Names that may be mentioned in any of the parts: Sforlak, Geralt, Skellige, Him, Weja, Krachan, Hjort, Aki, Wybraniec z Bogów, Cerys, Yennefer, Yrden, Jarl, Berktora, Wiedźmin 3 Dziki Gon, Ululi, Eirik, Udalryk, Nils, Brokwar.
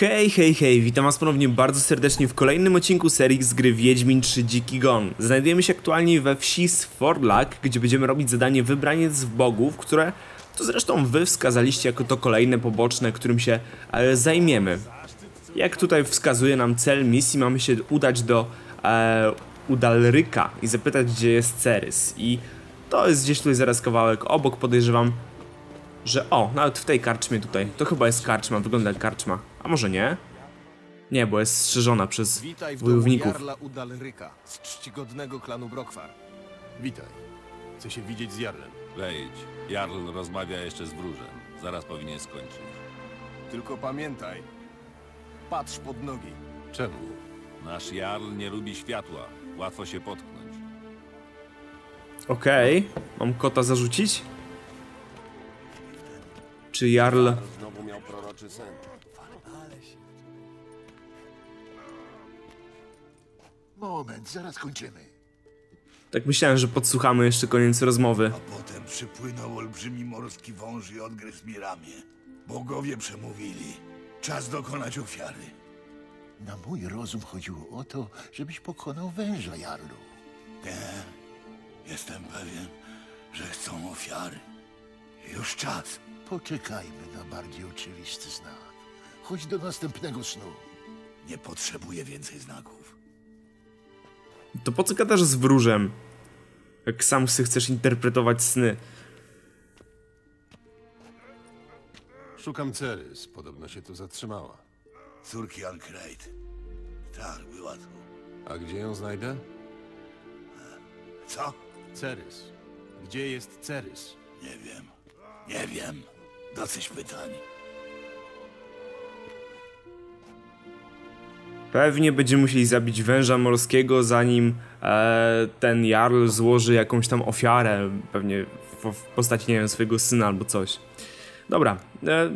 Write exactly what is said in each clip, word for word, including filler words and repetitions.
Hej, hej, hej, witam was ponownie bardzo serdecznie w kolejnym odcinku serii z gry Wiedźmin trzy Dziki Gon. Znajdujemy się aktualnie we wsi Sforlak, gdzie będziemy robić zadanie Wybraniec z Bogów, które to zresztą wy wskazaliście jako to kolejne poboczne, którym się e, zajmiemy. Jak tutaj wskazuje nam cel misji, mamy się udać do e, Udalryka i zapytać, gdzie jest Cerys. I to jest gdzieś tutaj zaraz kawałek obok, podejrzewam, że o, nawet w tej karczmie tutaj, to chyba jest karczma, wygląda jak karczma. A może nie? Nie, bo jest strzeżona przez wojowników. Jarla Udalryka z czcigodnego klanu Brokwar. Witaj. Chcę się widzieć z Jarlem. Lejdź. Jarl rozmawia jeszcze z wróżem. Zaraz powinien skończyć. Tylko pamiętaj. Patrz pod nogi. Czemu? Nasz Jarl nie lubi światła. Łatwo się potknąć. Okej. Okay. Mam kota zarzucić? Czy Jarl... Znowu miał proroczy sen. Moment, zaraz kończymy. Tak myślałem, że podsłuchamy jeszcze koniec rozmowy. A potem przypłynął olbrzymi morski wąż i odgryzł mi ramię. Bogowie przemówili. Czas dokonać ofiary. Na mój rozum chodziło o to, żebyś pokonał węża, Jarlu. Nie. Jestem pewien, że chcą ofiary. Już czas. Poczekajmy na bardziej oczywisty znak. Chodź do następnego snu. Nie potrzebuję więcej znaków. To po co gadasz z wróżem? Jak sam chcesz interpretować sny. Szukam Cerys. Podobno się tu zatrzymała. Córki Craite. Tak, była tu. A gdzie ją znajdę? Co? Cerys. Gdzie jest Cerys? Nie wiem. Nie wiem. Dosyć pytań. Pewnie będziemy musieli zabić węża morskiego, zanim e, ten Jarl złoży jakąś tam ofiarę, pewnie w, w postaci, nie wiem, swojego syna albo coś. Dobra, e,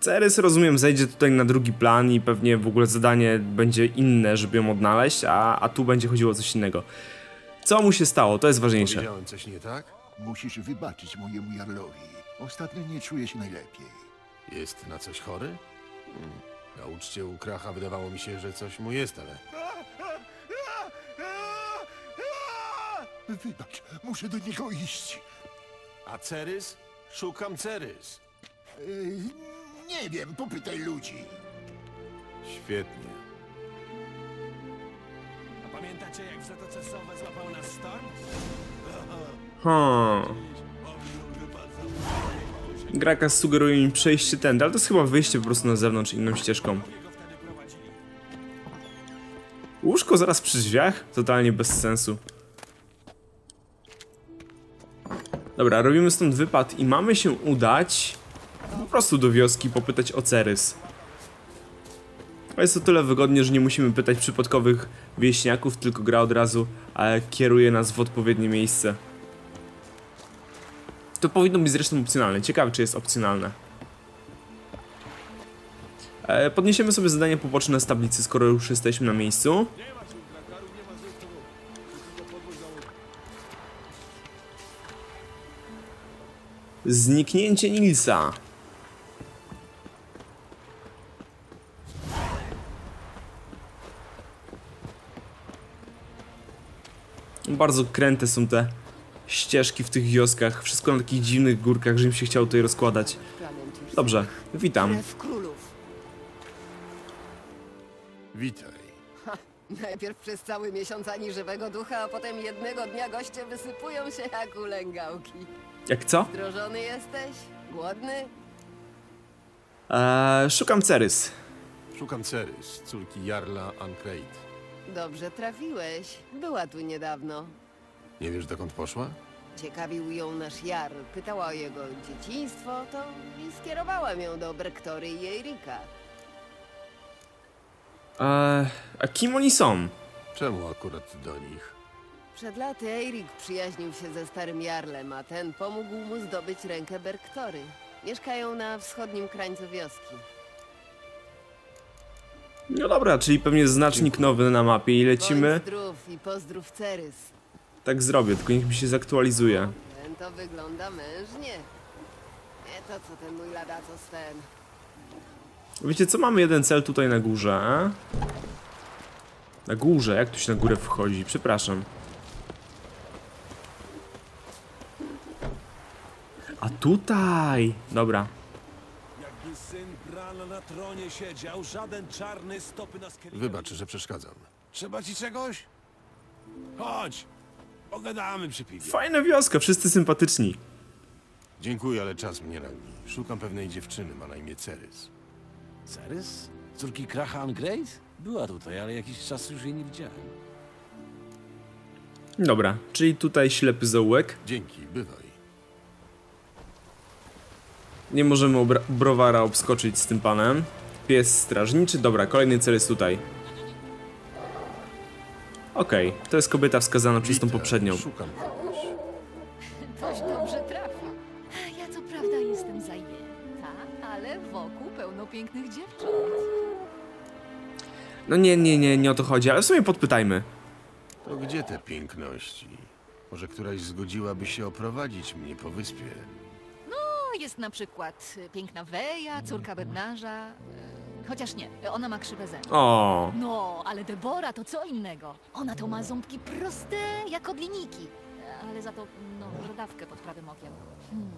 Cerys, rozumiem, zejdzie tutaj na drugi plan i pewnie w ogóle zadanie będzie inne, żeby ją odnaleźć, a, a tu będzie chodziło o coś innego. Co mu się stało? To jest ważniejsze. Powiedziałem coś nie tak? Musisz wybaczyć mojemu Jarlowi. Ostatnio nie czuję się najlepiej. Jest na coś chory? Hmm. Na uczcie u Kracha wydawało mi się, że coś mu jest, ale... Wybacz, muszę do niego iść. A Cerys? Szukam Cerys. Yy, nie wiem, popytaj ludzi. Świetnie. A pamiętacie, jak w Zatoce Sowe złapał nas storm? Hmm. Graka sugeruje mi przejście tędy, ale to jest chyba wyjście po prostu na zewnątrz inną ścieżką. Łóżko zaraz przy drzwiach? Totalnie bez sensu. Dobra, robimy stąd wypad i mamy się udać po prostu do wioski popytać o Cerys. Jest to tyle wygodnie, że nie musimy pytać przypadkowych wieśniaków, tylko gra od razu e, kieruje nas w odpowiednie miejsce. To powinno być zresztą opcjonalne. Ciekawe, czy jest opcjonalne. E, podniesiemy sobie zadanie poboczne z tablicy, skoro już jesteśmy na miejscu. Zniknięcie Nilsa. Bardzo kręte są te ścieżki w tych wioskach, wszystko na takich dziwnych górkach, że im się chciało tutaj rozkładać. Dobrze, witam. Witaj. Ha, najpierw przez cały miesiąc ani żywego ducha, a potem jednego dnia goście wysypują się jak ulęgałki. Jak co? Zdrożony jesteś? Głodny? Eee, szukam Cerys. Szukam Cerys, córki Jarla Craite. Dobrze trafiłeś. Była tu niedawno. Nie wiesz, dokąd poszła? Ciekawił ją nasz Jarl, pytała o jego dzieciństwo, to i skierowałam ją do Berktory i Eirika. Eee, a kim oni są? Czemu akurat do nich? Przed laty Eirik przyjaźnił się ze starym Jarlem, a ten pomógł mu zdobyć rękę Berktory. Mieszkają na wschodnim krańcu wioski. No dobra, czyli pewnie znacznik nowy na mapie i lecimy... Bądź zdrów i pozdrów Cerys. Tak zrobię, tylko niech mi się zaktualizuje. Ten to wygląda mężnie. Nie to co ten mój ladaco Sven. Wiecie co, mamy jeden cel tutaj na górze. Na górze, jak tu się na górę wchodzi? Przepraszam. A tutaj! Dobra. Jakby syn Brana na tronie siedział, żaden czarny stopy na Skellige. Wybacz, że przeszkadzam. Trzeba ci czegoś? Chodź! Pogadamy przy piwie. Fajna wioska, wszyscy sympatyczni. Dziękuję, ale czas mnie rani. Szukam pewnej dziewczyny, ma na imię Cerys. Cerys? Córki Krachan Craite? Była tutaj, ale jakiś czas już jej nie widziałem. Dobra, czyli tutaj ślepy zaułek. Dzięki, bywaj. Nie możemy browara obskoczyć z tym panem. Pies strażniczy. Dobra, kolejny cel jest tutaj. Okej, okay, to jest kobieta wskazana przez tą poprzednią. Szukam kogoś. Ktoś dobrze trafił. Ja co prawda jestem zajęta, ale wokół pełno pięknych dziewcząt. No nie, nie, nie, nie o to chodzi, ale w sumie podpytajmy. To gdzie te piękności? Może któraś zgodziłaby się oprowadzić mnie po wyspie? Jest na przykład piękna Weja, córka Bednarza. Chociaż nie, ona ma krzywe zęby. O. No, ale Debora to co innego. Ona to ma ząbki proste jak od linijki. Ale za to, no, brodawkę pod prawym okiem. Hmm.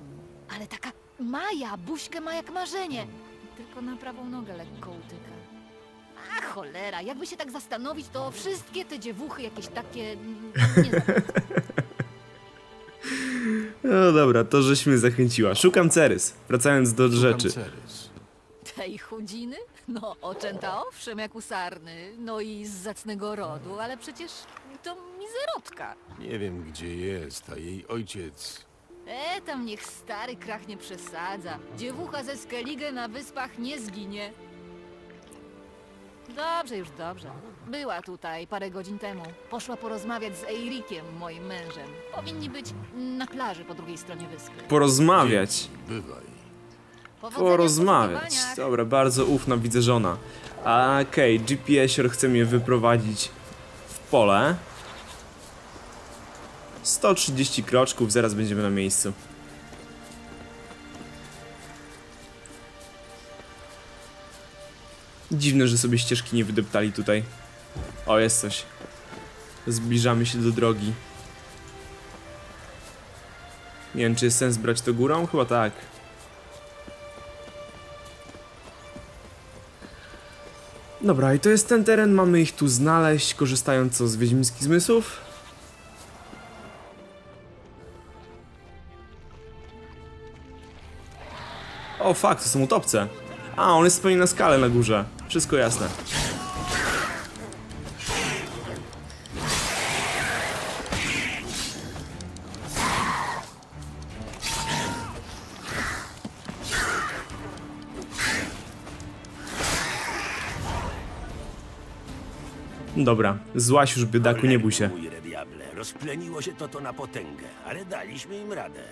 Ale taka Maja, buźkę ma jak marzenie. Tylko na prawą nogę lekko utyka. A cholera, jakby się tak zastanowić, to wszystkie te dziewuchy jakieś takie... Nie No dobra, to żeś mnie zachęciła. Szukam Cerys, wracając do Szukam rzeczy. Cerys. Tej chudziny? No oczęta owszem, jak u sarny. No i z zacnego rodu, ale przecież to mizerotka. Nie wiem gdzie jest, a jej ojciec... E, tam niech stary Krach nie przesadza. Dziewucha ze Skellige na wyspach nie zginie. Dobrze, już dobrze. Była tutaj parę godzin temu. Poszła porozmawiać z Eirikiem, moim mężem. Powinni być na plaży po drugiej stronie wyspy. Porozmawiać. Bywaj. Porozmawiać. Dobra, bardzo ufna widzę żona. Okej, okay, G P S-ior chce mnie wyprowadzić w pole. sto trzydzieści kroczków, zaraz będziemy na miejscu. Dziwne, że sobie ścieżki nie wydeptali tutaj. O, jest coś. Zbliżamy się do drogi. Nie wiem, czy jest sens brać to górą? Chyba tak. Dobra, i to jest ten teren. Mamy ich tu znaleźć, korzystając co z wiedźmińskich zmysłów. O, fakt, to są utopce. A, on jest zupełnie na skalę na górze. Wszystko jasne. Dobra, złaś już, biedaku, nie bój się. Rozpleniło się to to na potęgę, ale daliśmy im radę.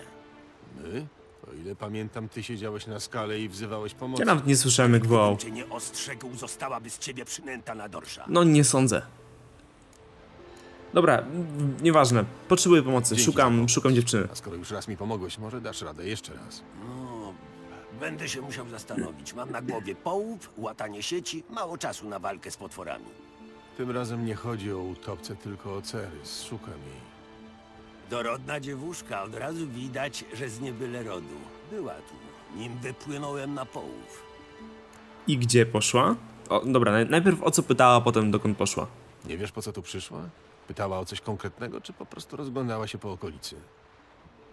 My? O ile pamiętam, ty siedziałeś na skale i wzywałeś pomocy. Ja nawet nie słyszałem, jak wołał. Gdybym cię nie ostrzegł, zostałaby z ciebie przynęta na dorsza. No nie sądzę. Dobra, nieważne. Potrzebuję pomocy. Dzięki szukam, pomoc. szukam dziewczyny. A skoro już raz mi pomogłeś, może dasz radę jeszcze raz. No, będę się musiał zastanowić. Mam na głowie połup, łatanie sieci, mało czasu na walkę z potworami. Tym razem nie chodzi o utopce, tylko o Cerys. Szukam jej. Dorodna dziewuszka, od razu widać, że z niebyle rodu. Była tu, nim wypłynąłem na połów. I gdzie poszła? O, dobra, najpierw o co pytała, potem dokąd poszła. Nie wiesz, po co tu przyszła? Pytała o coś konkretnego, czy po prostu rozglądała się po okolicy?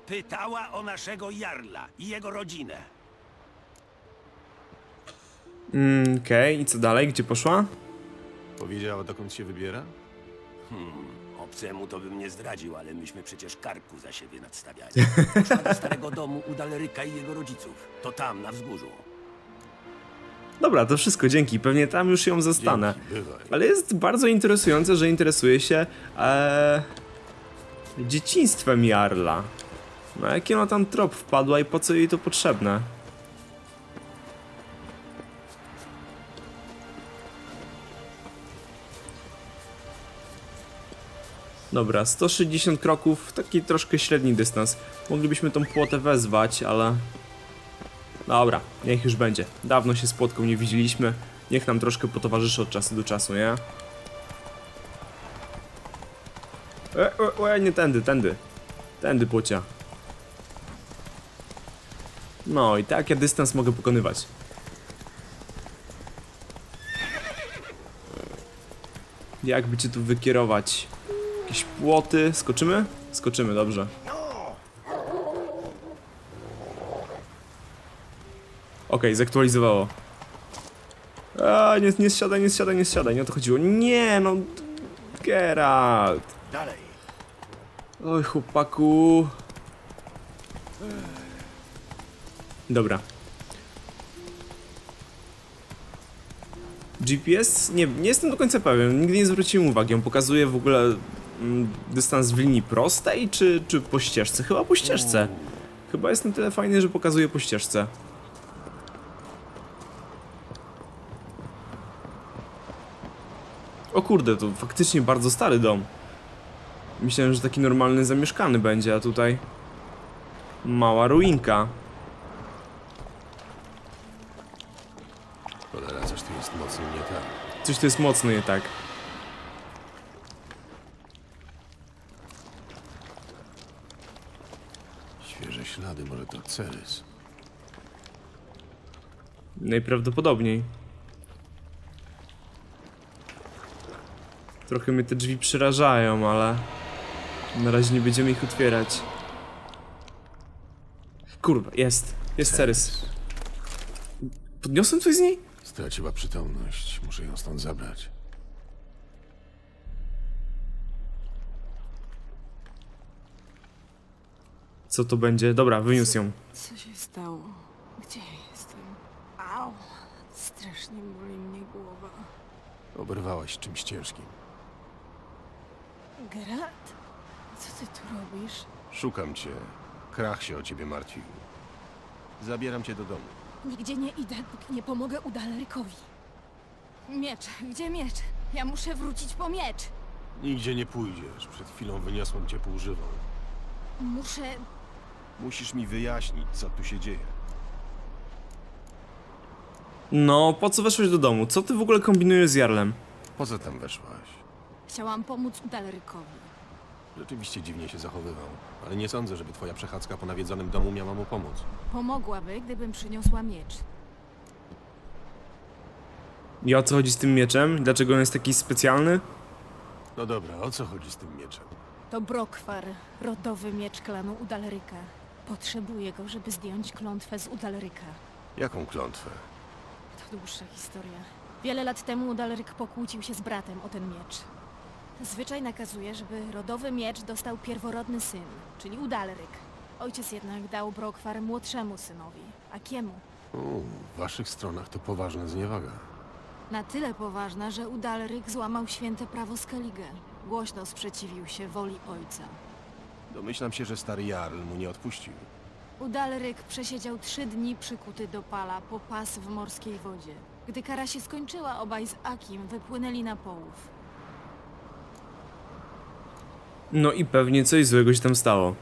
Pytała o naszego Jarla i jego rodzinę. Mm, okej, okay. I co dalej? Gdzie poszła? Powiedziała, dokąd się wybiera? Hmm... Obcemu to bym nie zdradził, ale myśmy przecież karku za siebie nadstawiali. Poszła do starego domu Udalryka i jego rodziców. To tam, na wzgórzu. Dobra, to wszystko, dzięki. Pewnie tam już ją zastanę. Dzięki, ale jest bardzo interesujące, że interesuje się e, dzieciństwem Jarla. No, jaki ona tam trop wpadła i po co jej to potrzebne? Dobra, sto sześćdziesiąt kroków, taki troszkę średni dystans. Moglibyśmy tą płotę wezwać, ale... Dobra, niech już będzie. Dawno się z płotką nie widzieliśmy. Niech nam troszkę potowarzyszy od czasu do czasu, nie? E, e, e, nie tędy, tędy. Tędy, płocia. No i tak ja dystans mogę pokonywać. Jakby cię tu wykierować? Jakieś płoty. Skoczymy? Skoczymy, dobrze. Okej, zaktualizowało. A, nie, nie zsiadaj, nie zsiadaj, nie zsiadaj, nie o to chodziło. Nie, no... Geralt. Oj, chłopaku. Dobra. G P S? Nie, nie jestem do końca pewien, nigdy nie zwróciłem uwagi. On pokazuje w ogóle mm, dystans w linii prostej, czy, czy po ścieżce? Chyba po ścieżce. Chyba jest na tyle fajny, że pokazuje po ścieżce. O kurde, to faktycznie bardzo stary dom. Myślałem, że taki normalny zamieszkany będzie, a tutaj mała ruinka. Cholera, coś tu jest mocno nie tak. Coś tu jest mocno nie tak. Świeże ślady, może to Cerys. Najprawdopodobniej. Trochę mnie te drzwi przerażają, ale na razie nie będziemy ich otwierać. Kurwa, jest. Jest Cerys. Podniosłem coś z niej? Straciła przytomność. Muszę ją stąd zabrać. Co to będzie? Dobra, wyniósł ją. Co, co się stało? Gdzie jestem? Au! Strasznie boli mnie głowa. Oberwałaś czymś ciężkim. Geralt? Co ty tu robisz? Szukam cię. Krach się o ciebie martwił. Zabieram cię do domu. Nigdzie nie idę, póki nie pomogę Udalrykowi. Miecz, gdzie miecz? Ja muszę wrócić po miecz. Nigdzie nie pójdziesz. Przed chwilą wyniosłem cię pół żywą. Muszę... Musisz mi wyjaśnić, co tu się dzieje. No, po co weszłaś do domu? Co ty w ogóle kombinujesz z Jarlem? Po co tam weszłaś? Chciałam pomóc Udalrykowi. Rzeczywiście dziwnie się zachowywał, ale nie sądzę, żeby twoja przechadzka po nawiedzonym domu miała mu pomóc. Pomogłaby, gdybym przyniosła miecz. I o co chodzi z tym mieczem? Dlaczego on jest taki specjalny? No dobra, o co chodzi z tym mieczem? To Brokwar, rodowy miecz klanu Udalryka. Potrzebuję go, żeby zdjąć klątwę z Udalryka. Jaką klątwę? To dłuższa historia. Wiele lat temu Udalryk pokłócił się z bratem o ten miecz. Zwyczaj nakazuje, żeby rodowy miecz dostał pierworodny syn, czyli Udalryk. Ojciec jednak dał Brokwar młodszemu synowi, Akiemu. U, w waszych stronach to poważna zniewaga. Na tyle poważna, że Udalryk złamał święte prawo Skellige. Głośno sprzeciwił się woli ojca. Domyślam się, że stary Jarl mu nie odpuścił. Udalryk przesiedział trzy dni przykuty do pala po pas w morskiej wodzie. Gdy kara się skończyła, obaj z Akim wypłynęli na połów. No i pewnie coś złego się tam stało.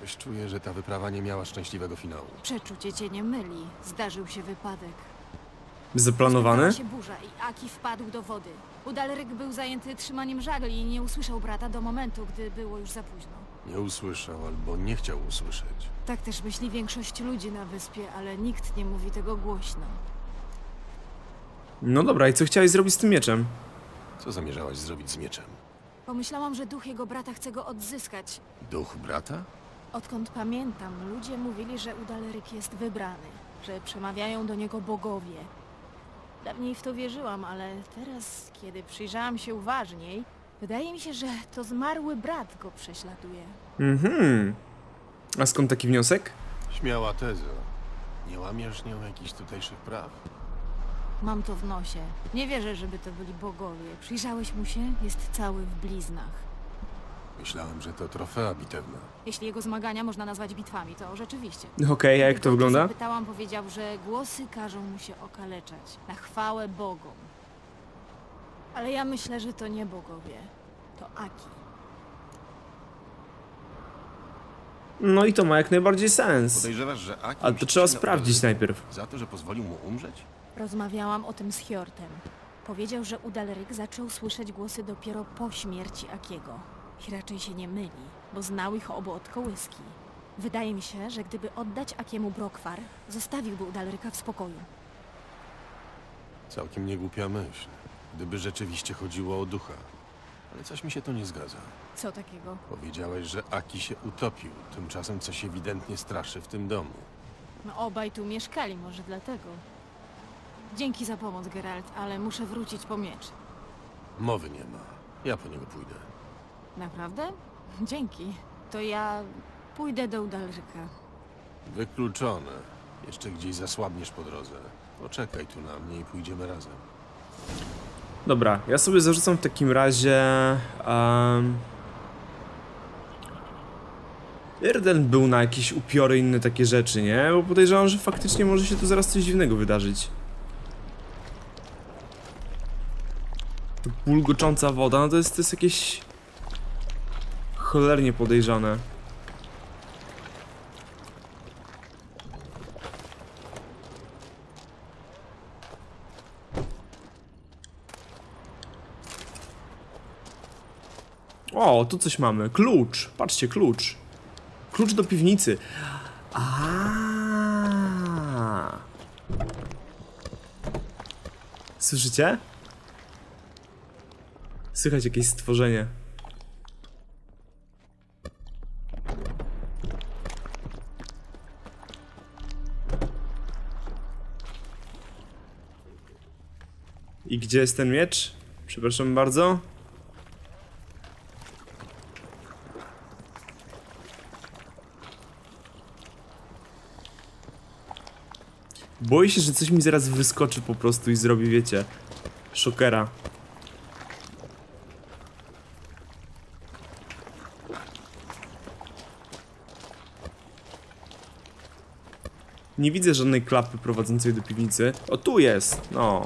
Coś czuję, że ta wyprawa nie miała szczęśliwego finału. Przeczucie cię nie myli. Zdarzył się wypadek. Zaplanowany? Zaczęła się burza i Aki wpadł do wody. Udalryk był zajęty trzymaniem żagli i nie usłyszał brata do momentu, gdy było już za późno. Nie usłyszał albo nie chciał usłyszeć. Tak też myśli większość ludzi na wyspie, ale nikt nie mówi tego głośno. No dobra, i co chciałeś zrobić z tym mieczem? Co zamierzałaś zrobić z mieczem? Pomyślałam, że duch jego brata chce go odzyskać. Duch brata? Odkąd pamiętam, ludzie mówili, że Udalryk jest wybrany, że przemawiają do niego bogowie. Dawniej w to wierzyłam, ale teraz, kiedy przyjrzałam się uważniej, wydaje mi się, że to zmarły brat go prześladuje. Mhm. A skąd taki wniosek? Śmiała teza. Nie łamiesz nią jakichś tutejszych praw. Mam to w nosie. Nie wierzę, żeby to byli bogowie. Przyjrzałeś mu się? Jest cały w bliznach. Myślałem, że to trofea bitewna. Jeśli jego zmagania można nazwać bitwami, to rzeczywiście. Okej, okay, a jak to wygląda? Kiedy zapytałam, powiedział, że głosy każą mu się okaleczać. Na chwałę bogom. Ale ja myślę, że to nie bogowie. To Aki. No i to ma jak najbardziej sens. Podejrzewasz, że Aki... Ale to trzeba sprawdzić najpierw. Za to, że pozwolił mu umrzeć? Rozmawiałam o tym z Hjortem. Powiedział, że Udalryk zaczął słyszeć głosy dopiero po śmierci Akiego. I raczej się nie myli, bo znał ich obu od kołyski. Wydaje mi się, że gdyby oddać Akiemu Brokwar, zostawiłby Udalryka w spokoju. Całkiem niegłupia myśl. Gdyby rzeczywiście chodziło o ducha. Ale coś mi się to nie zgadza. Co takiego? Powiedziałeś, że Aki się utopił. Tymczasem coś ewidentnie straszy w tym domu. No obaj tu mieszkali, może dlatego. Dzięki za pomoc, Geralt, ale muszę wrócić po miecz. Mowy nie ma. Ja po niego pójdę. Naprawdę? Dzięki. To ja pójdę do Udalryka. Wykluczone. Jeszcze gdzieś zasłabniesz po drodze. Poczekaj tu na mnie i pójdziemy razem. Dobra, ja sobie zarzucam w takim razie... Um, Yrden był na jakieś upiory, inne takie rzeczy, nie? Bo podejrzewam, że faktycznie może się tu zaraz coś dziwnego wydarzyć. Ta bulgocząca woda, no to jest, to jest jakieś... cholernie podejrzane. O, tu coś mamy. Klucz. Patrzcie, klucz. Klucz do piwnicy. Aaaa. Słyszycie? Słychać jakieś stworzenie. I gdzie jest ten miecz? Przepraszam bardzo. Boję się, że coś mi zaraz wyskoczy po prostu i zrobi, wiecie, szokera. Nie widzę żadnej klapy prowadzącej do piwnicy. O, tu jest! No.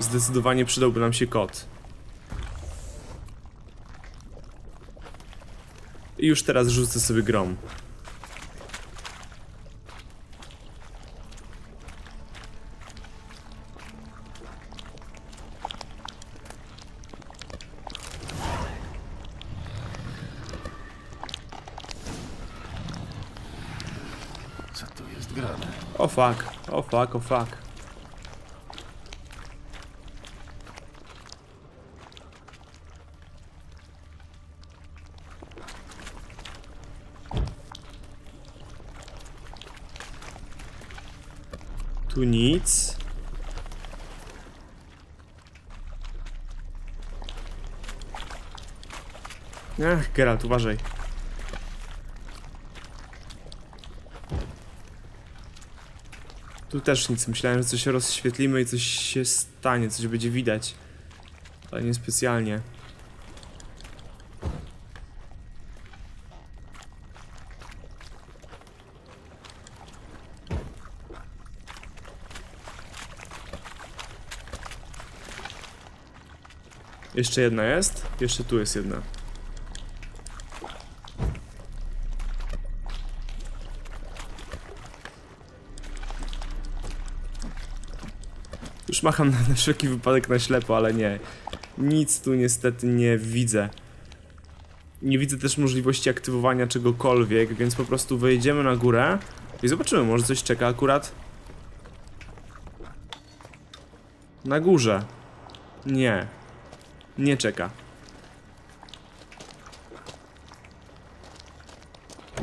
Zdecydowanie przydałby nam się kot. I już teraz rzucę sobie grom. Co tu jest grane? O fuck, o fuck, o fuck. Tu nic. Ach, Geralt, uważaj. Tu też nic. Myślałem, że coś rozświetlimy i coś się stanie, coś będzie widać. Ale niespecjalnie. Jeszcze jedna jest? Jeszcze tu jest jedna. Już macham na, na wszelki wypadek na ślepo, ale nie. Nic tu niestety nie widzę. Nie widzę też możliwości aktywowania czegokolwiek, więc po prostu wejdziemy na górę i zobaczymy, może coś czeka akurat. Na górze. Nie. Nie czeka.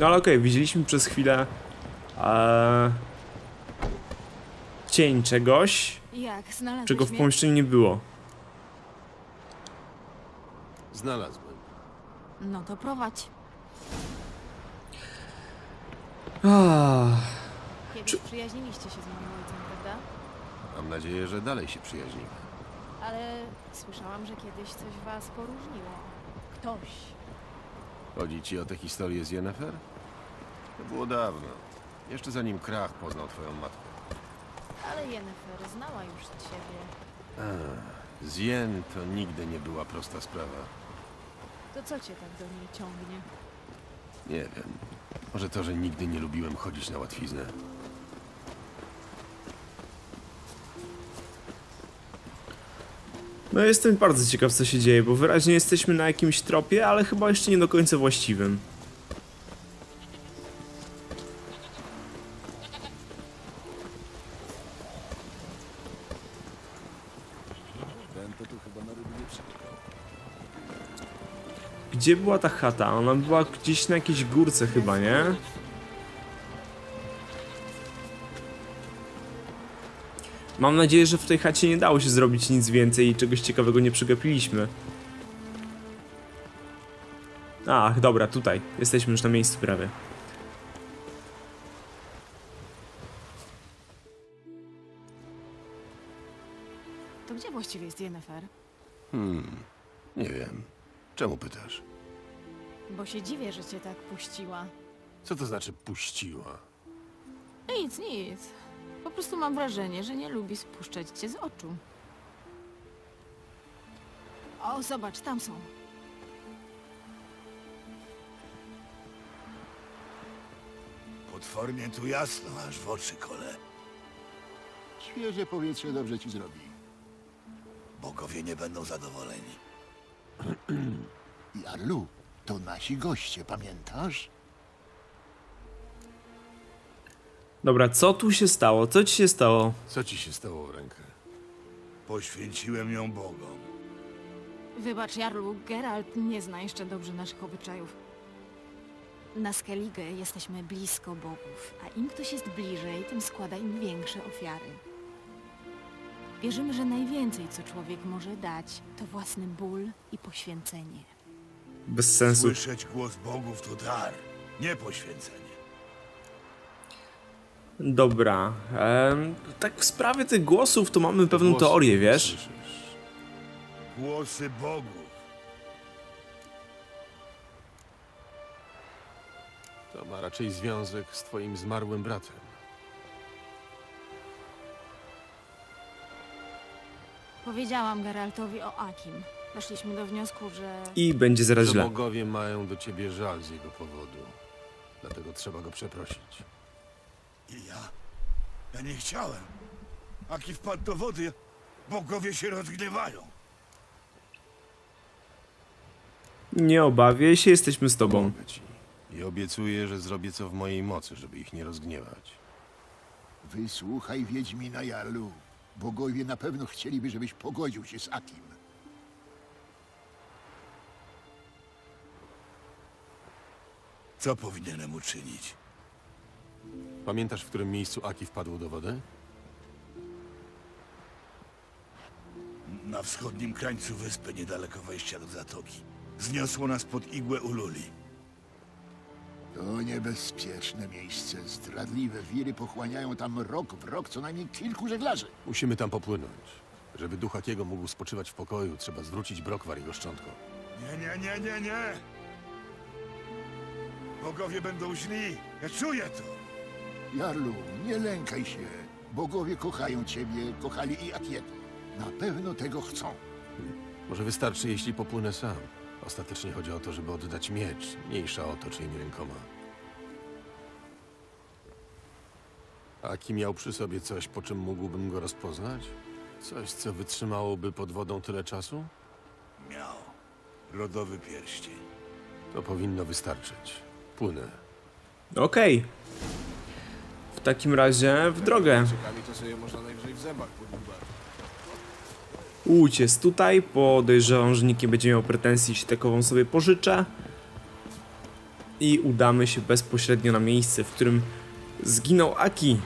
No ale okej, okay, widzieliśmy przez chwilę e, cień czegoś, jak, czego w pomieszczeniu nie było. Znalazłem. No to prowadź. Kiedyś Czy... przyjaźniliście się z moim ojcem, prawda? Mam nadzieję, że dalej się przyjaźnimy. Ale słyszałam, że kiedyś coś was poróżniło. Ktoś. Chodzi ci o tę historię z Yennefer? To było dawno. Jeszcze zanim Krach poznał twoją matkę. Ale Yennefer znała już ciebie. A, z Jen to nigdy nie była prosta sprawa. To co cię tak do niej ciągnie? Nie wiem. Może to, że nigdy nie lubiłem chodzić na łatwiznę. No jestem bardzo ciekaw, co się dzieje, bo wyraźnie jesteśmy na jakimś tropie, ale chyba jeszcze nie do końca właściwym. Gdzie była ta chata? Ona była gdzieś na jakiejś górce chyba, nie? Mam nadzieję, że w tej chacie nie dało się zrobić nic więcej i czegoś ciekawego nie przegapiliśmy. Ach, dobra, tutaj. Jesteśmy już na miejscu prawie. To gdzie właściwie jest Yennefer? Hmm, nie wiem. Czemu pytasz? Bo się dziwię, że cię tak puściła. Co to znaczy puściła? Nic, nic. Po prostu mam wrażenie, że nie lubi spuszczać cię z oczu. O, zobacz, tam są. Potwornie tu jasno, aż w oczy kole. Świeże powietrze dobrze ci zrobi. Bogowie nie będą zadowoleni. Jarlu, to nasi goście, pamiętasz? Dobra, co tu się stało? Co ci się stało? Co ci się stało w rękę? Poświęciłem ją Bogom. Wybacz, Jarlu, Geralt nie zna jeszcze dobrze naszych obyczajów. Na Skellige jesteśmy blisko bogów, a im ktoś jest bliżej, tym składa im większe ofiary. Wierzymy, że najwięcej, co człowiek może dać, to własny ból i poświęcenie. Bez sensu. Słyszeć głos bogów to dar, nie poświęcenie. Dobra, ehm, tak w sprawie tych głosów to mamy pewną głosy, teorię, wiesz? Głosy bogów. To ma raczej związek z twoim zmarłym bratem. Powiedziałam Geraltowi o Akim. Doszliśmy do wniosku, że... I będzie zaraz źle. Bogowie mają do ciebie żal z jego powodu. Dlatego trzeba go przeprosić. I ja? Ja nie chciałem. Aki wpadł do wody, bogowie się rozgniewają. Nie obawiaj się, jesteśmy z tobą. I obiecuję, że zrobię co w mojej mocy, żeby ich nie rozgniewać. Wysłuchaj Wiedźmina, Jarlu. Bogowie na pewno chcieliby, żebyś pogodził się z Akim. Co powinienem uczynić? Pamiętasz, w którym miejscu Aki wpadł do wody? Na wschodnim krańcu wyspy, niedaleko wejścia do zatoki. Zniosło nas pod igłę Ululi. To niebezpieczne miejsce. Zdradliwe wiry pochłaniają tam rok w rok co najmniej kilku żeglarzy. Musimy tam popłynąć. Żeby duch Akiego mógł spoczywać w pokoju, trzeba zwrócić Brokwar jego szczątkom. Nie, nie, nie, nie, nie! Bogowie będą źli! Ja czuję to! Jarlu, nie lękaj się. Bogowie kochają ciebie, kochali i Akiego. Na pewno tego chcą. Hmm. Może wystarczy, jeśli popłynę sam. Ostatecznie chodzi o to, żeby oddać miecz. Mniejsza o to, czyimi rękoma. Aki miał przy sobie coś, po czym mógłbym go rozpoznać? Coś, co wytrzymałoby pod wodą tyle czasu? Miał. Rodowy pierścień. To powinno wystarczyć. Płynę. Okej. Okay. W takim razie w drogę. Uciec tutaj, podejrzewam, że nikt nie będzie miał pretensji, jeśli takową sobie pożyczę. I udamy się bezpośrednio na miejsce, w którym zginął Aki.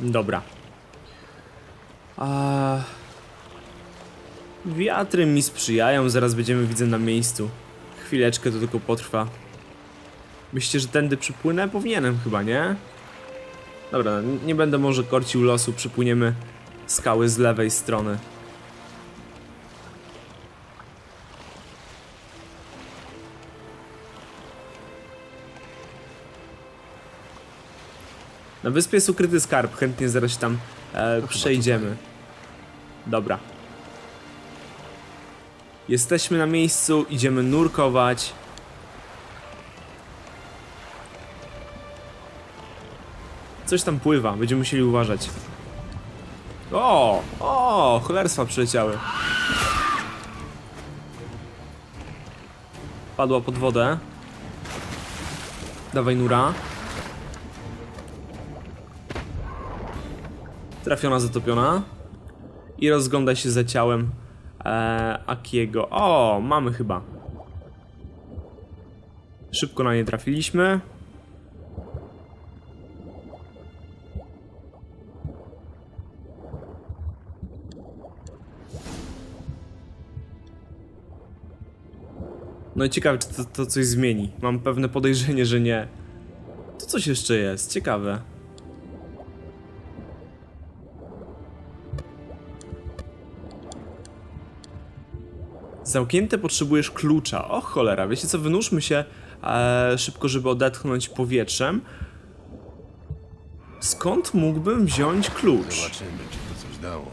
Dobra. A... Wiatry mi sprzyjają, zaraz będziemy, widzę, na miejscu. Chwileczkę to tylko potrwa. Myślicie, że tędy przypłynę? Powinienem chyba, nie? Dobra, nie będę może korcił losu, przypłyniemy skały z lewej strony. Na wyspie jest ukryty skarb, chętnie zaraz się tam e, przejdziemy. Dobra. Jesteśmy na miejscu, idziemy nurkować. Coś tam pływa, będziemy musieli uważać. O! O! Cholerstwa przyleciały. Padła pod wodę. Dawaj nura. Trafiona, zatopiona. I rozgląda się za ciałem e, Akiego. O! Mamy chyba. Szybko na nie trafiliśmy. No i ciekawe, czy to, to coś zmieni. Mam pewne podejrzenie, że nie. To coś jeszcze jest, ciekawe. Zamknięte potrzebujesz klucza. O cholera, wiecie co, wynurzmy się e, szybko, żeby odetchnąć powietrzem. Skąd mógłbym wziąć klucz? Zobaczymy, czy to coś dało.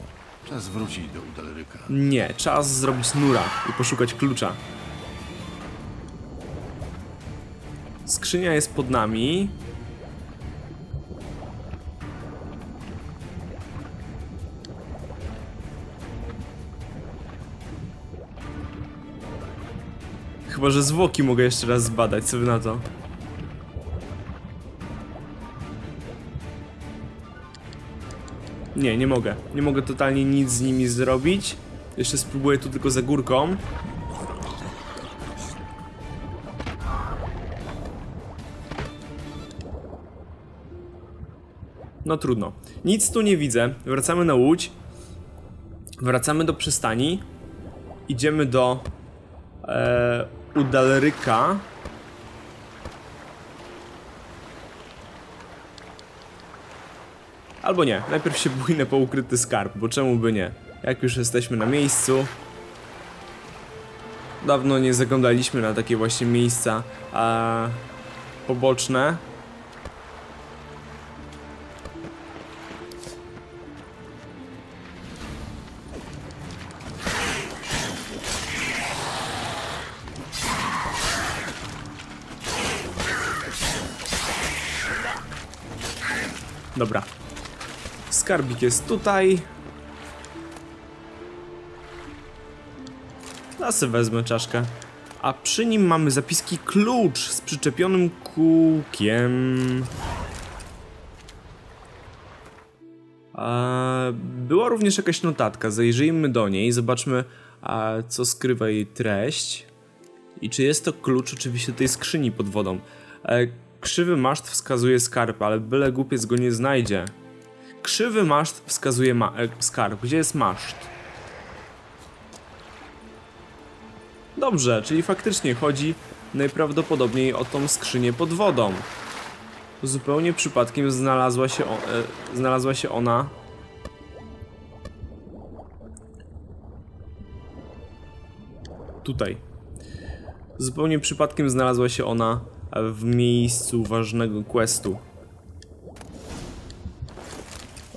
Czas wrócić do Udalryka. Nie, czas zrobić nura i poszukać klucza. Skrzynia jest pod nami. Chyba że zwłoki mogę jeszcze raz zbadać, co wy na to? Nie, nie mogę. Nie mogę totalnie nic z nimi zrobić. Jeszcze spróbuję tu tylko za górką. No trudno. Nic tu nie widzę. Wracamy na łódź. Wracamy do przystani. Idziemy do e, Udalryka. Albo nie. Najpierw się bójnę po ukryty skarb, bo czemu by nie? Jak już jesteśmy na miejscu. Dawno nie zaglądaliśmy na takie właśnie miejsca e, poboczne. Dobra. Skarbik jest tutaj. Ja sobie wezmę czaszkę. A przy nim mamy zapiski klucz z przyczepionym kółkiem. Eee, była również jakaś notatka. Zajrzyjmy do niej. Zobaczmy, e, co skrywa jej treść. I czy jest to klucz oczywiście tej skrzyni pod wodą. E, Krzywy maszt wskazuje skarb, ale byle głupiec go nie znajdzie. Krzywy maszt wskazuje ma e, skarb. Gdzie jest maszt? Dobrze, czyli faktycznie chodzi najprawdopodobniej o tą skrzynię pod wodą. Zupełnie przypadkiem znalazła się, o, e, znalazła się ona... Tutaj. Zupełnie przypadkiem znalazła się ona... w miejscu ważnego questu.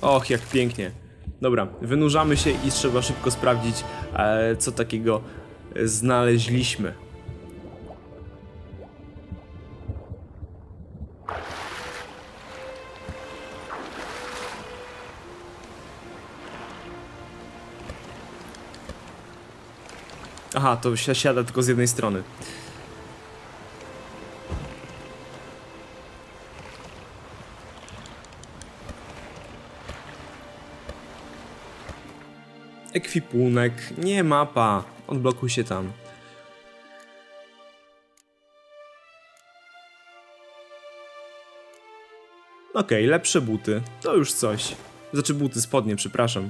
Och, jak pięknie. Dobra, wynurzamy się i trzeba szybko sprawdzić, e, co takiego znaleźliśmy. Aha, to się siada tylko z jednej strony. Ekwipunek, nie mapa, odblokuj się tam. Okej, okay, lepsze buty, to już coś. Znaczy buty, spodnie, przepraszam.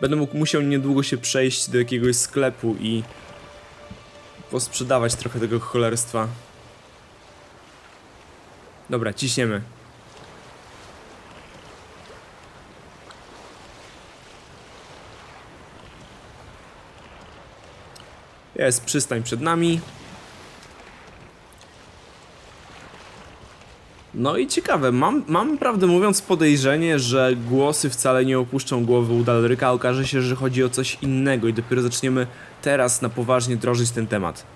Będę mógł, musiał niedługo się przejść do jakiegoś sklepu i posprzedawać trochę tego cholerstwa. Dobra, ciśniemy. Jest przystań przed nami. No i ciekawe, mam, mam prawdę mówiąc podejrzenie, że głosy wcale nie opuszczą głowy Udalryka, a okaże się, że chodzi o coś innego i dopiero zaczniemy teraz na poważnie drążyć ten temat.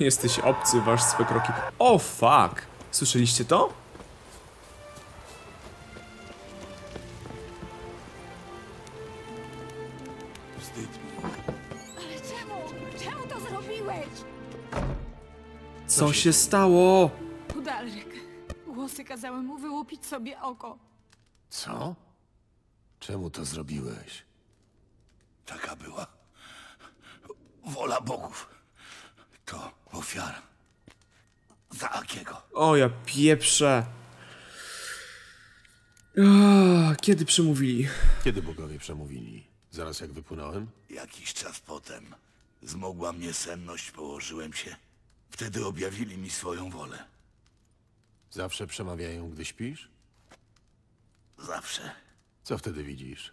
Jesteś obcy, wasz swe kroki. O, fuck! Słyszeliście to? Wstyd mi. Ale czemu? Czemu to zrobiłeś? Co, Co się, się stało? Udalryk. Głosy kazały mu wyłupić sobie oko. Co? Czemu to zrobiłeś? Taka była wola bogów. To ofiara za Akiego. O ja pieprzę. Uuu, kiedy przemówili? Kiedy bogowie przemówili? Zaraz jak wypłynąłem? Jakiś czas potem. Zmogła mnie senność, położyłem się. Wtedy objawili mi swoją wolę. Zawsze przemawiają, gdy śpisz? Zawsze. Co wtedy widzisz?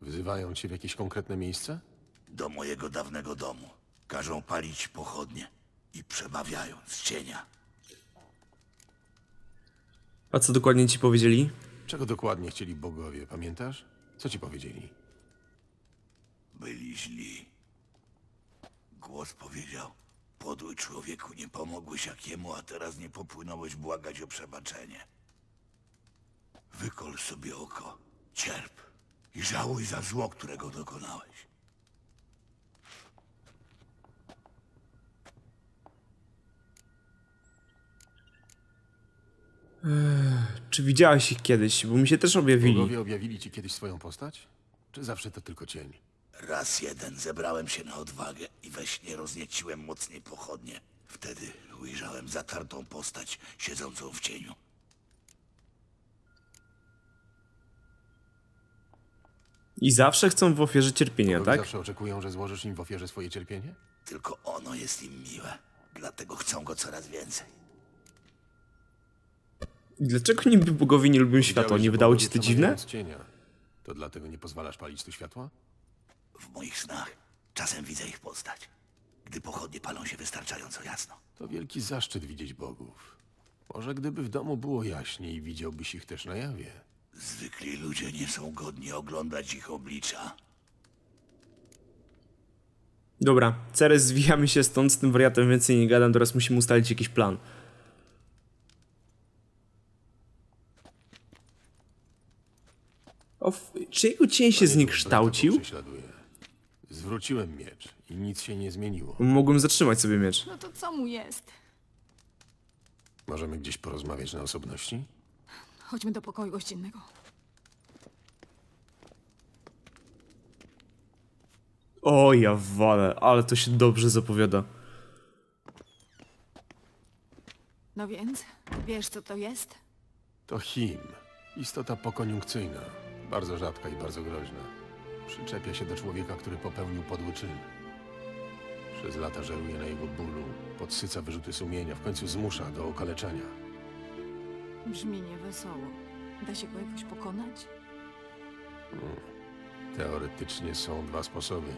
Wzywają cię w jakieś konkretne miejsce? Do mojego dawnego domu. Każą palić pochodnie i przemawiają z cienia. A co dokładnie ci powiedzieli? Czego dokładnie chcieli bogowie, pamiętasz? Co ci powiedzieli? Byli źli. Głos powiedział: podły człowieku, nie pomogłeś Akiemu, a teraz nie popłynąłeś błagać o przebaczenie. Wykol sobie oko, cierp i żałuj za zło, którego dokonałeś. Czy widziałeś ich kiedyś? Bo mi się też objawili. Bogowie objawili ci kiedyś swoją postać? Czy zawsze to tylko cień? Raz jeden zebrałem się na odwagę i we śnie roznieciłem mocniej pochodnie. Wtedy ujrzałem zatartą postać siedzącą w cieniu. I zawsze chcą w ofierze cierpienia, Bogowie tak? Zawsze oczekują, że złożysz im w ofierze swoje cierpienie? Tylko ono jest im miłe. Dlatego chcą go coraz więcej. Dlaczego niby bogowie nie lubią światła? Nie wydało ci to dziwne? To dlatego nie pozwalasz palić tu światła? W moich snach czasem widzę ich postać, gdy pochodnie palą się wystarczająco jasno. To wielki zaszczyt widzieć bogów. Może gdyby w domu było jaśniej, widziałbyś ich też na jawie. Zwykli ludzie nie są godni oglądać ich oblicza. Dobra, Cerys, zwijamy się stąd, z tym wariatem więcej nie gadam, teraz musimy ustalić jakiś plan. O, czy jego cień się zniekształcił? Zwróciłem miecz i nic się nie zmieniło. Mogłem zatrzymać sobie miecz. No to co mu jest? Możemy gdzieś porozmawiać na osobności? Chodźmy do pokoju gościnnego. O ja walę, ale to się dobrze zapowiada. No więc, wiesz co to jest? To Him. Istota pokoniunkcyjna. Bardzo rzadka i bardzo groźna. Przyczepia się do człowieka, który popełnił podły czyn. Przez lata żeruje na jego bólu, podsyca wyrzuty sumienia, w końcu zmusza do okaleczenia. Brzmi niewesoło. Da się go jakoś pokonać? Hmm. Teoretycznie są dwa sposoby.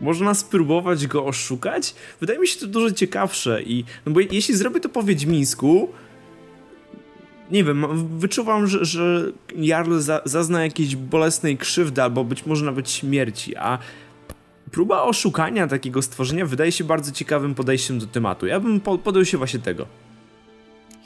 Można spróbować go oszukać? Wydaje mi się to dużo ciekawsze i... No bo jeśli zrobię to po wiedźmińsku... Nie wiem, wyczuwam, że, że Jarl za, zazna jakiejś bolesnej krzywdy albo być może nawet śmierci, a... Próba oszukania takiego stworzenia wydaje się bardzo ciekawym podejściem do tematu. Ja bym po, podjął się właśnie tego.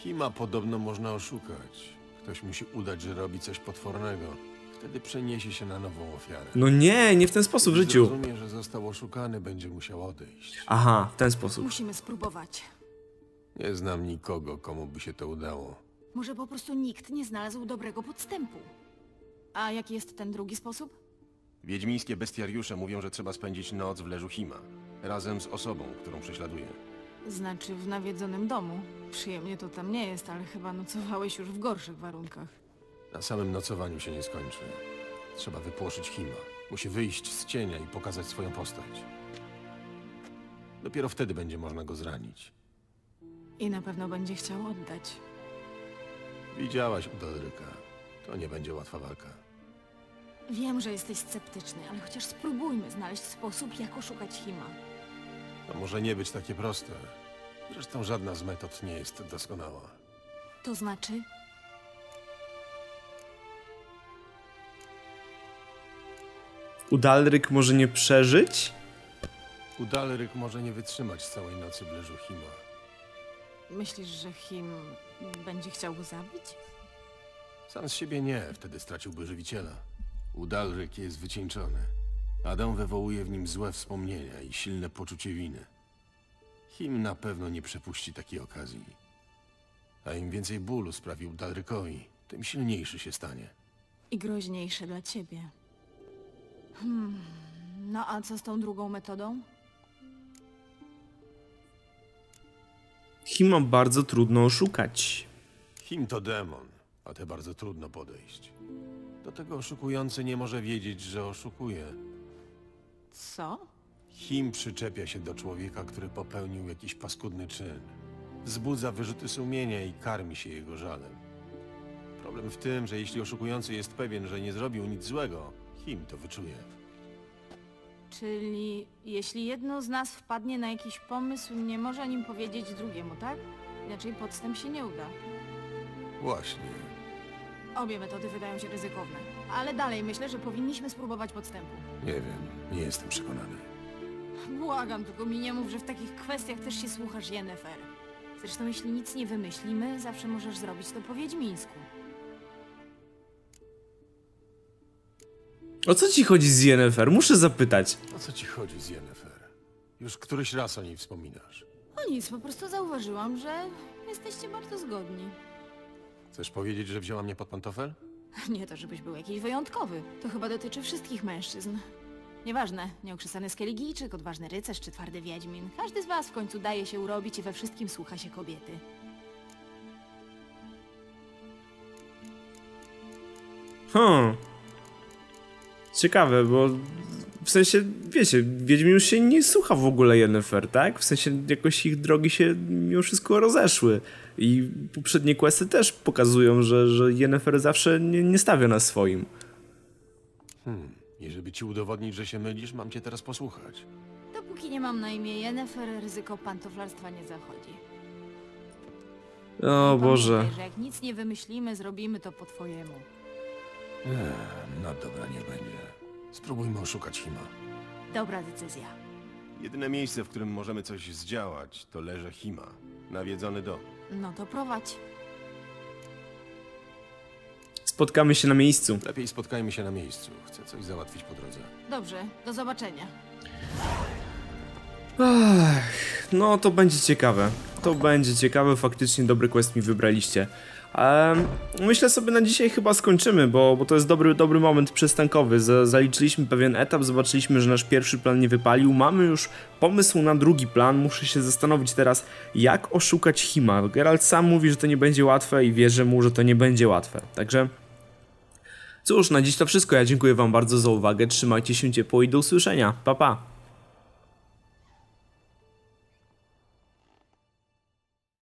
Hima podobno można oszukać. Ktoś musi udać, że robi coś potwornego. Wtedy przeniesie się na nową ofiarę. No nie, nie w ten sposób w życiu. Rozumiem, że został oszukany, będzie musiał odejść. Aha, w ten sposób. Musimy spróbować. Nie znam nikogo, komu by się to udało. Może po prostu nikt nie znalazł dobrego podstępu. A jaki jest ten drugi sposób? Wiedźmińskie bestiariusze mówią, że trzeba spędzić noc w leżu Hima. Razem z osobą, którą prześladuje. Znaczy w nawiedzonym domu. Przyjemnie to tam nie jest, ale chyba nocowałeś już w gorszych warunkach. Na samym nocowaniu się nie skończy. Trzeba wypłoszyć Hima. Musi wyjść z cienia i pokazać swoją postać. Dopiero wtedy będzie można go zranić. I na pewno będzie chciał oddać. Widziałaś Udalryka. To nie będzie łatwa walka. Wiem, że jesteś sceptyczny, ale chociaż spróbujmy znaleźć sposób, jak oszukać Hima. To może nie być takie proste. Zresztą żadna z metod nie jest doskonała. To znaczy? Udalryk może nie przeżyć? Udalryk może nie wytrzymać całej nocy w leżu Hima. Myślisz, że Him będzie chciał go zabić? Sam z siebie nie, wtedy straciłby żywiciela. Udalryk jest wycieńczony. Adam wywołuje w nim złe wspomnienia i silne poczucie winy. Him na pewno nie przepuści takiej okazji. A im więcej bólu sprawił Udalrykowi, tym silniejszy się stanie. I groźniejszy dla ciebie. Hmm. No a co z tą drugą metodą? Hima bardzo trudno oszukać. Him to demon, a te bardzo trudno podejść. Do tego oszukujący nie może wiedzieć, że oszukuje. Co? Him przyczepia się do człowieka, który popełnił jakiś paskudny czyn. Wzbudza wyrzuty sumienia i karmi się jego żalem. Problem w tym, że jeśli oszukujący jest pewien, że nie zrobił nic złego, Him to wyczuje. Czyli jeśli jedno z nas wpadnie na jakiś pomysł, nie może o nim powiedzieć drugiemu, tak? Inaczej podstęp się nie uda. Właśnie. Obie metody wydają się ryzykowne, ale dalej myślę, że powinniśmy spróbować podstępu. Nie wiem, nie jestem przekonany. Błagam, tylko mi nie mów, że w takich kwestiach też się słuchasz Yennefer. Zresztą jeśli nic nie wymyślimy, zawsze możesz zrobić to po wiedźmińsku. O co ci chodzi z Yennefer? Muszę zapytać. O co ci chodzi z Yennefer? Już któryś raz o niej wspominasz. O nic, po prostu zauważyłam, że jesteście bardzo zgodni. Chcesz powiedzieć, że wzięła mnie pod pantofel? Nie to, żebyś był jakiś wyjątkowy. To chyba dotyczy wszystkich mężczyzn. Nieważne, nieokrzesany skeligijczyk, odważny rycerz czy twardy wiedźmin. Każdy z was w końcu daje się urobić i we wszystkim słucha się kobiety. Hmm. Ciekawe, bo w sensie, wiecie, wiedźmin już się nie słucha w ogóle Yennefer, tak? W sensie jakoś ich drogi się mimo wszystko rozeszły. I poprzednie questy też pokazują, że, że Yennefer zawsze nie, nie stawia na swoim. Hmm, i żeby ci udowodnić, że się mylisz, mam cię teraz posłuchać. Dopóki nie mam na imię Yennefer, ryzyko pantoflarstwa nie zachodzi. O Boże. Pamiętaj, że jak nic nie wymyślimy, zrobimy to po twojemu. Eee, no dobra, niech będzie. Spróbujmy oszukać Hima. Dobra decyzja. Jedyne miejsce, w którym możemy coś zdziałać, to leże Hima. Nawiedzony dom. No to prowadź. Spotkamy się na miejscu. Lepiej spotkajmy się na miejscu. Chcę coś załatwić po drodze. Dobrze, do zobaczenia. Ach, no to będzie ciekawe. To będzie ciekawe, faktycznie dobry quest mi wybraliście. Myślę sobie na dzisiaj chyba skończymy, bo, bo to jest dobry, dobry moment przestankowy. Zaliczyliśmy pewien etap, zobaczyliśmy, że nasz pierwszy plan nie wypalił. Mamy już pomysł na drugi plan. Muszę się zastanowić teraz, jak oszukać Hima. Geralt sam mówi, że to nie będzie łatwe i wierzę mu, że to nie będzie łatwe. Także cóż, na dziś to wszystko. Ja dziękuję wam bardzo za uwagę. Trzymajcie się ciepło i do usłyszenia. Pa, pa.